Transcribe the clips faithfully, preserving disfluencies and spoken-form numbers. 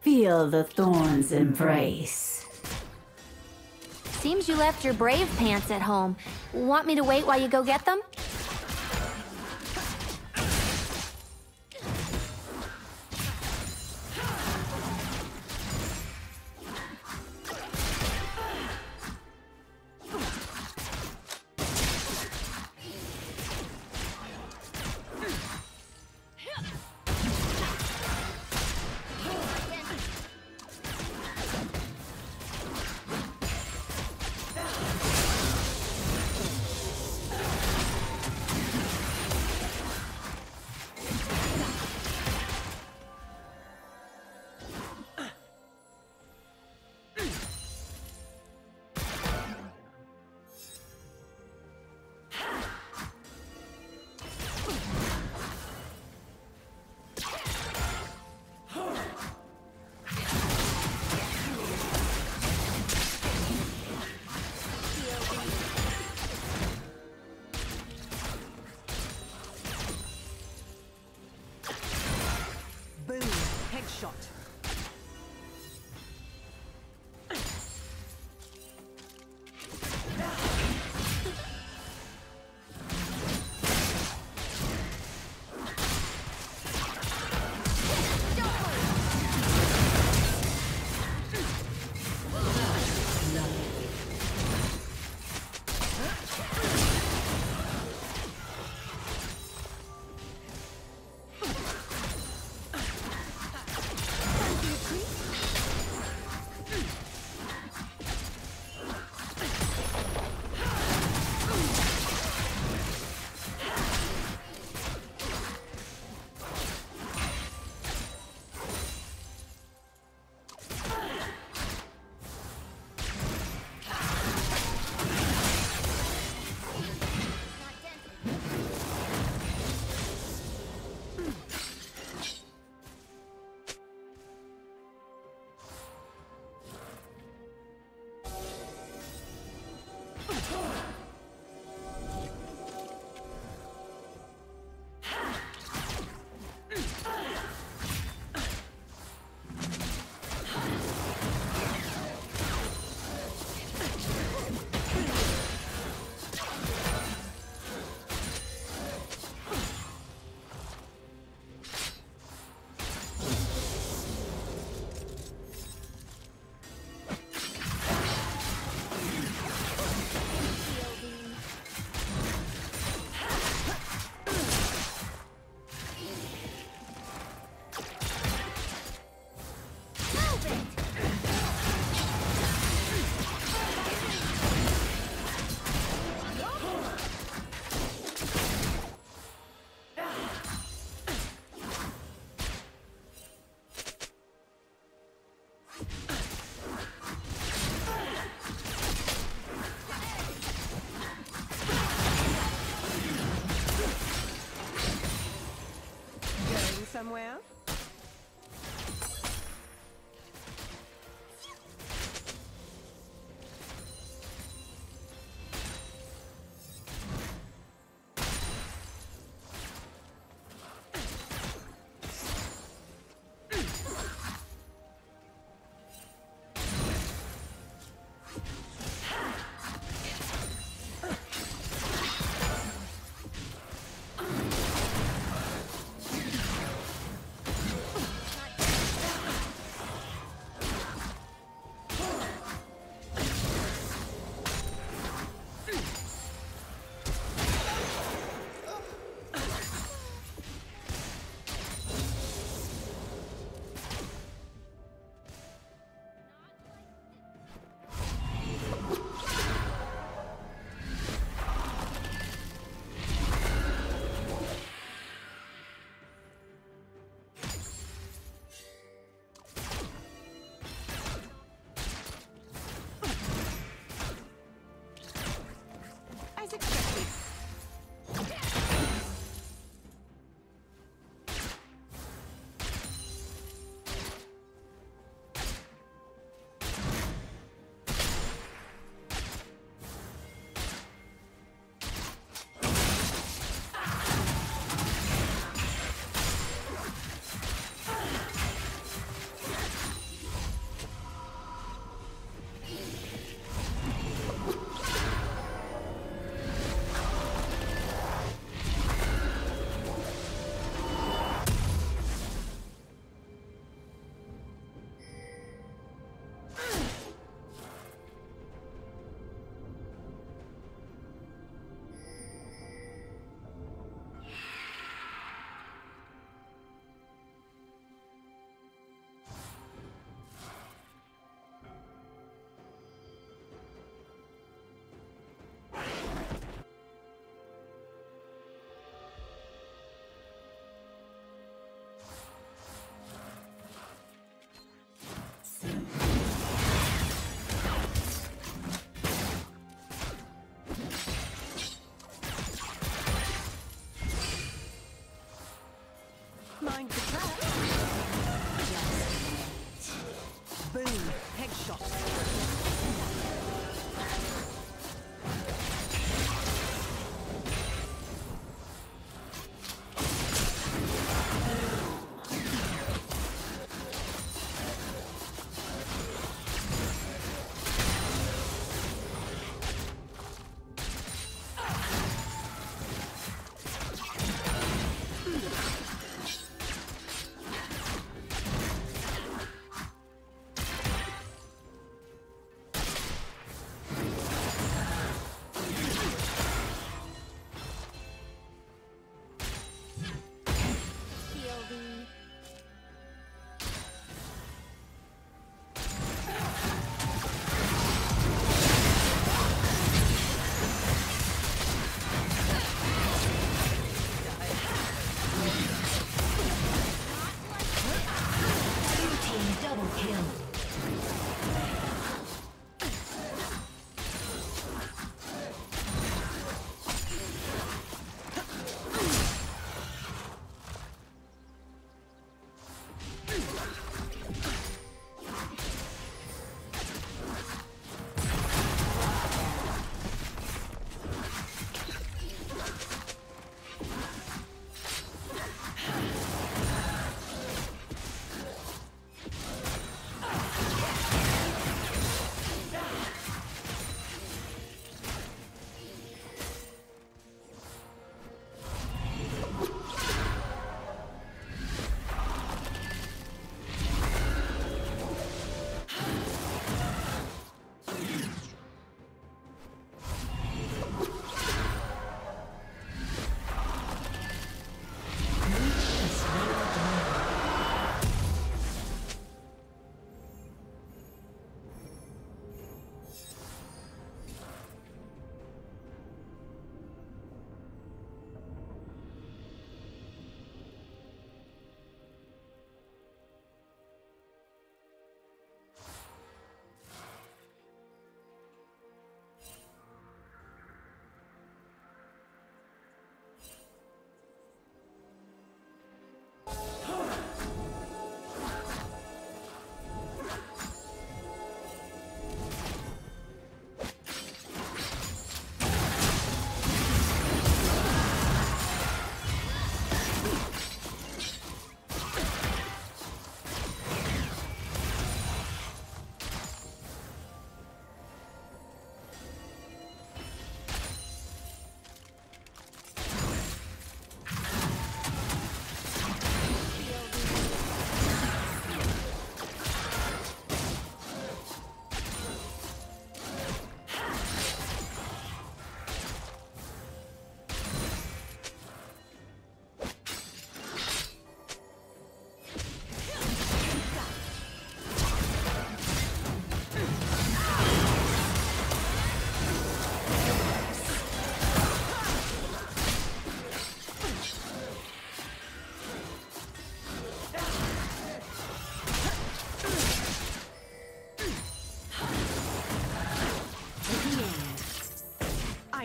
Feel the thorns embrace. Seems you left your brave pants at home. Want me to wait while you go get them?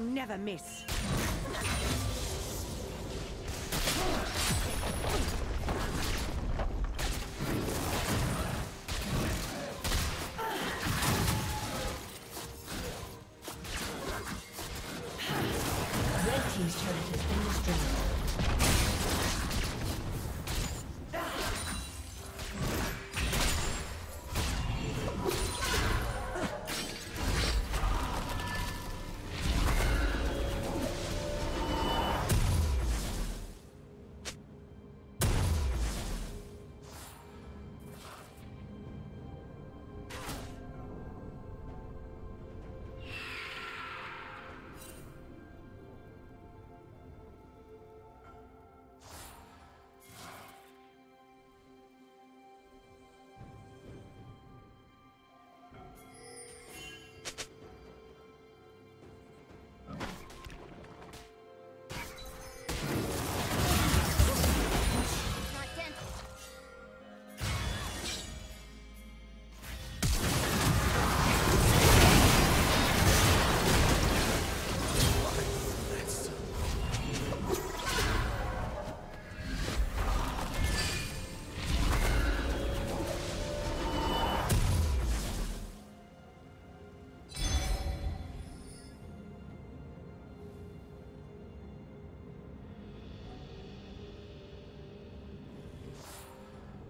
Never miss.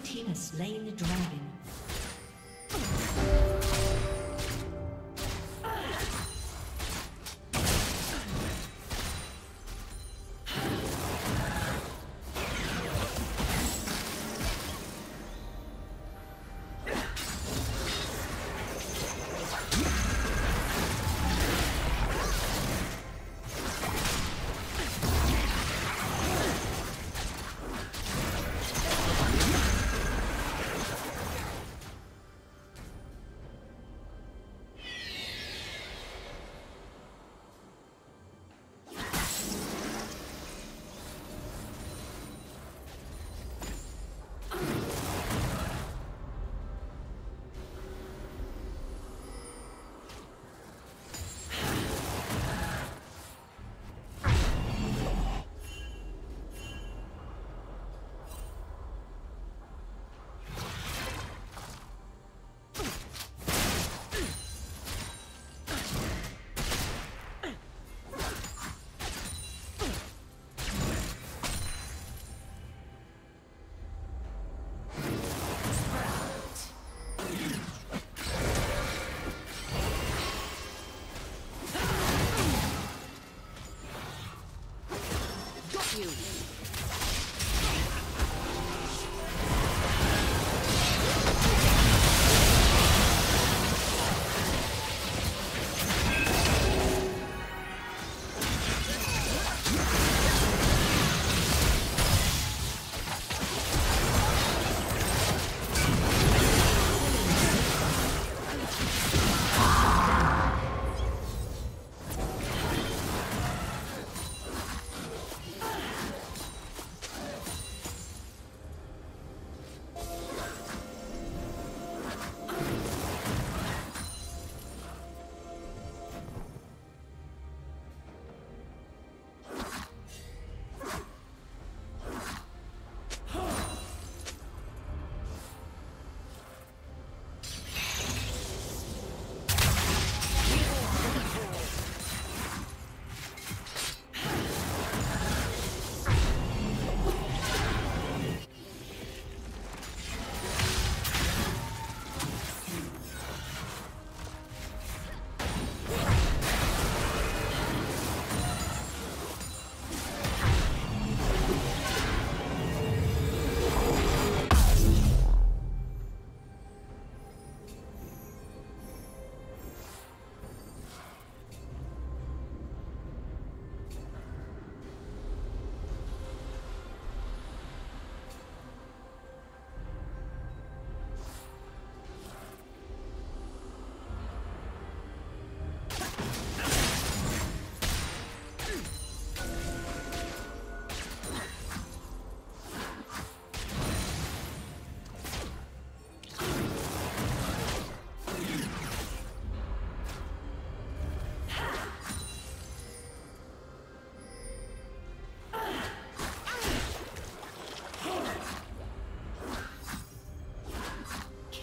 Blue team has slain the dragon.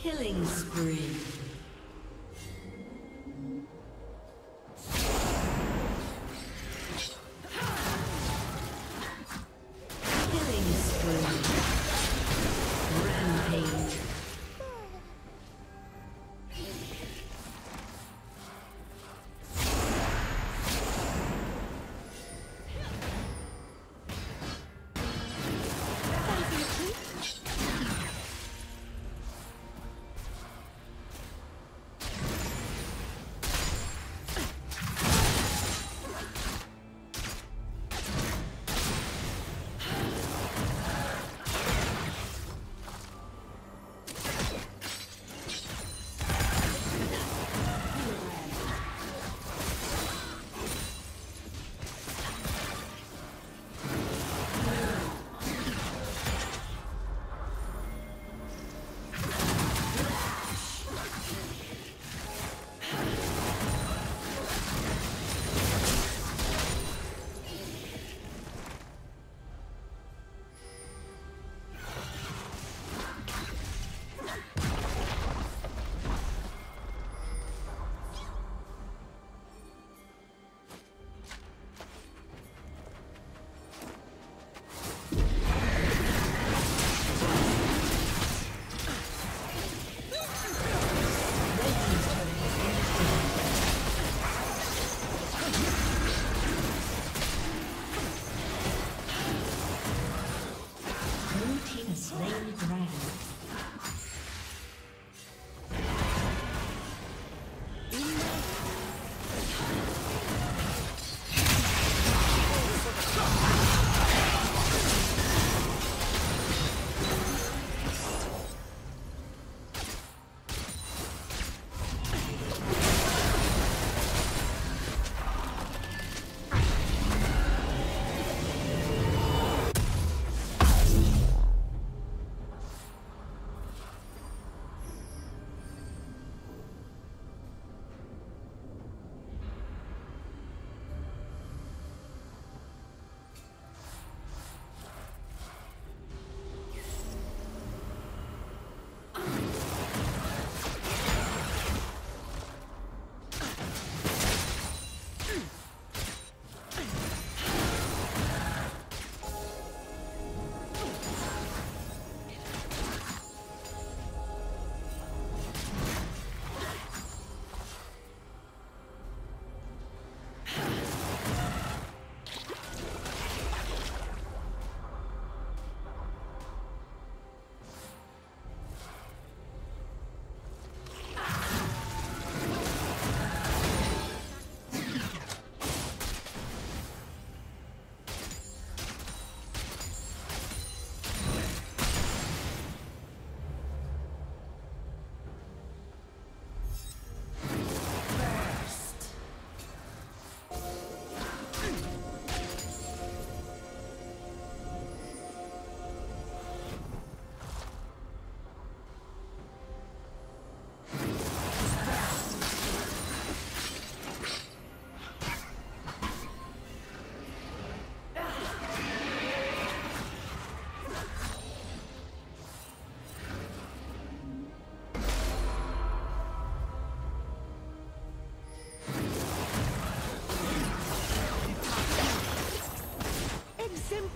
Killing spree.